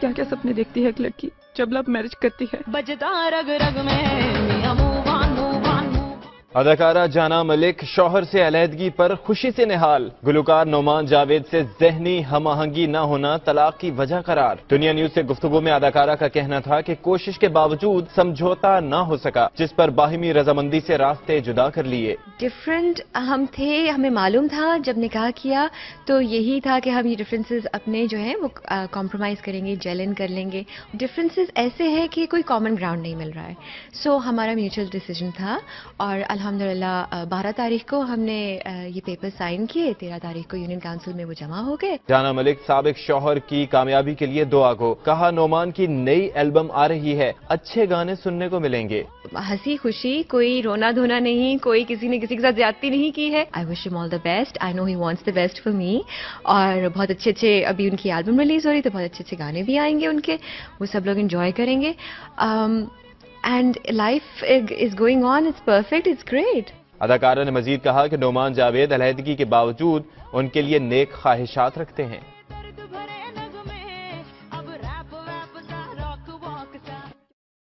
क्या क्या सपने देखती है एक लड़की जब लव मैरिज करती है। अदाकारा जाना मलिक शौहर से अलहदगी पर खुशी से निहाल। गुलकार नोमान जावेद से जहनी हमआहंगी न होना तलाक की वजह करार। दुनिया न्यूज से गुफ्तगू में अदाकारा का कहना था कि कोशिश के बावजूद समझौता न हो सका, जिस पर बाहिमी रजामंदी से रास्ते जुदा कर लिए। डिफरेंट हम थे, हमें मालूम था जब निकाह किया तो यही था कि हम ये डिफरेंसेस अपने जो है वो कॉम्प्रोमाइज करेंगे, जेलन कर लेंगे। डिफरेंसेस ऐसे है कि कोई कॉमन ग्राउंड नहीं मिल रहा है, सो हमारा म्यूचुअल डिसीजन था। और अल्हम्दुलिल्लाह 12 तारीख को हमने ये पेपर साइन किए, 13 तारीख को यूनियन काउंसिल में वो जमा हो गए। जाना मलिक साबिक शौहर की कामयाबी के लिए दुआ को कहा। नोमान की नई एल्बम आ रही है, अच्छे गाने सुनने को मिलेंगे। हंसी खुशी, कोई रोना धोना नहीं, कोई किसी ने किसी के साथ ज्यादती नहीं की है। I wish him all the best, I know he wants the best for me. और बहुत अच्छे अच्छे, अभी उनकी एल्बम रिलीज हो रही तो बहुत अच्छे अच्छे गाने भी आएंगे उनके, वो सब लोग एंजॉय करेंगे। And life is going on, it's perfect, it's great. अदाकारा ने मजीद कहा कि नोमान जावेद अलहदगी के बावजूद उनके लिए नेक ख्वाहिशात रखते हैं।